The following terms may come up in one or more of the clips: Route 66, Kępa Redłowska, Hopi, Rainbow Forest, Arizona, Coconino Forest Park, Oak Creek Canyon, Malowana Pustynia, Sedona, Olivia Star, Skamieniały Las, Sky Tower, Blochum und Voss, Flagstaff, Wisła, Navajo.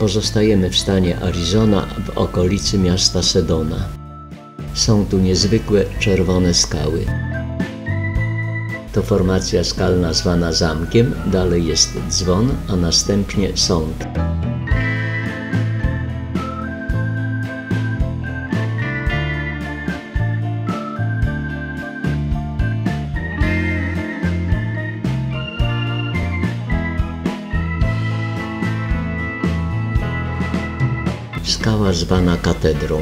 Pozostajemy w stanie Arizona w okolicy miasta Sedona. Są tu niezwykłe czerwone skały. To formacja skalna zwana zamkiem, dalej jest dzwon, a następnie sąd. Skała zwana katedrą.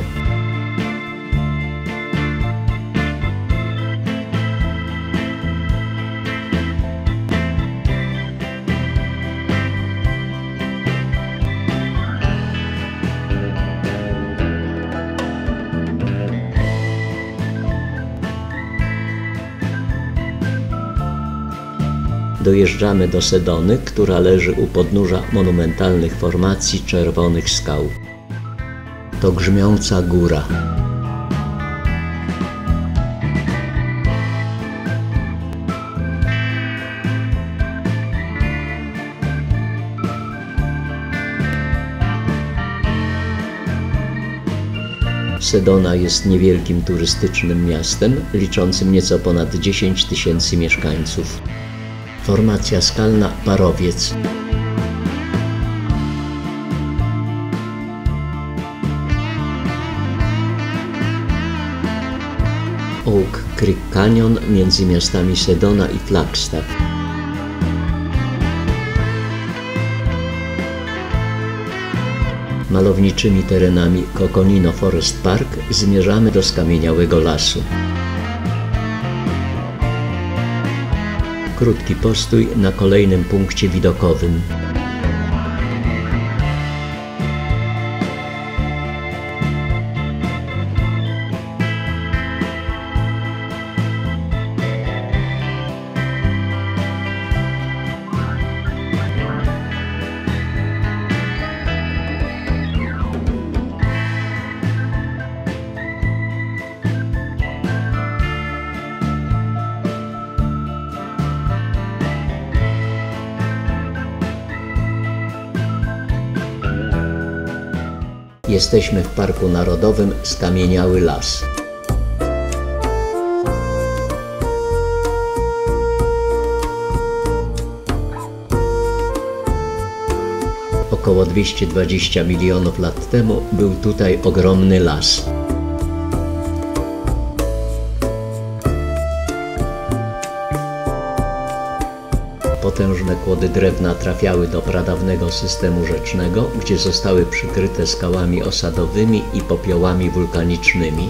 Dojeżdżamy do Sedony, która leży u podnóża monumentalnych formacji czerwonych skał. To grzmiąca góra. Sedona jest niewielkim turystycznym miastem, liczącym nieco ponad 10 tysięcy mieszkańców. Formacja skalna Parowiec. Oak Creek Canyon między miastami Sedona i Flagstaff. Malowniczymi terenami Coconino Forest Park zmierzamy do Skamieniałego Lasu. Krótki postój na kolejnym punkcie widokowym. Jesteśmy w Parku Narodowym Skamieniały Las. Około 220 milionów lat temu był tutaj ogromny las. Potężne kłody drewna trafiały do pradawnego systemu rzecznego, gdzie zostały przykryte skałami osadowymi i popiołami wulkanicznymi.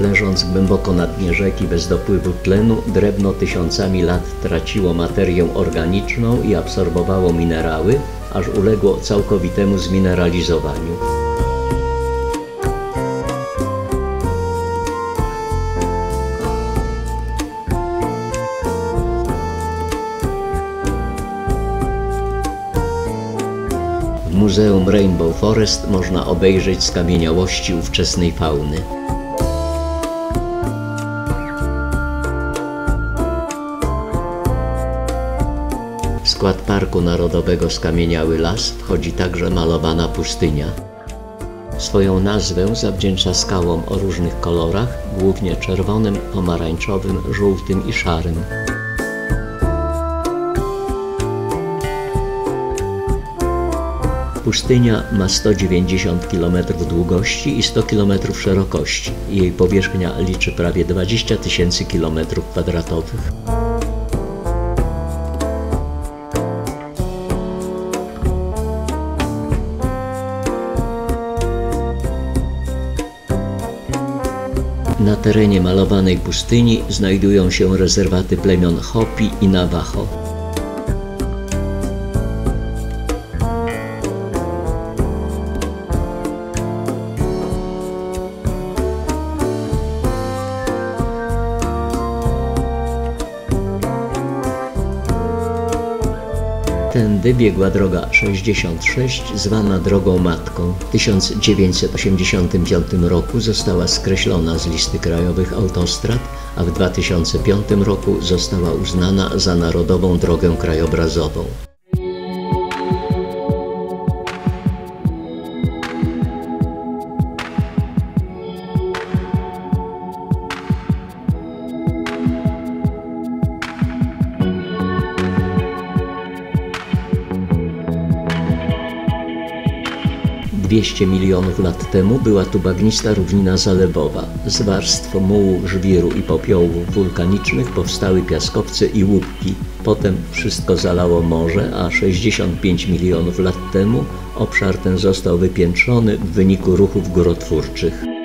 Leżąc głęboko na dnie rzeki bez dopływu tlenu, drewno tysiącami lat traciło materię organiczną i absorbowało minerały, aż uległo całkowitemu zmineralizowaniu. W Muzeum Rainbow Forest można obejrzeć skamieniałości ówczesnej fauny. W skład Parku Narodowego Skamieniały Las wchodzi także Malowana Pustynia. Swoją nazwę zawdzięcza skałom o różnych kolorach, głównie czerwonym, pomarańczowym, żółtym i szarym. Pustynia ma 190 km długości i 100 km szerokości. Jej powierzchnia liczy prawie 20 tysięcy km2. Na terenie Malowanej Pustyni znajdują się rezerwaty plemion Hopi i Navajo. Ten Tędy biegła droga 66, zwana Drogą Matką. W 1985 roku została skreślona z listy krajowych autostrad, a w 2005 roku została uznana za Narodową Drogę Krajobrazową. . 200 milionów lat temu była tu bagnista równina zalewowa. Z warstw mułu, żwiru i popiołów wulkanicznych powstały piaskowce i łupki. Potem wszystko zalało morze, a 65 milionów lat temu obszar ten został wypiętrzony w wyniku ruchów górotwórczych.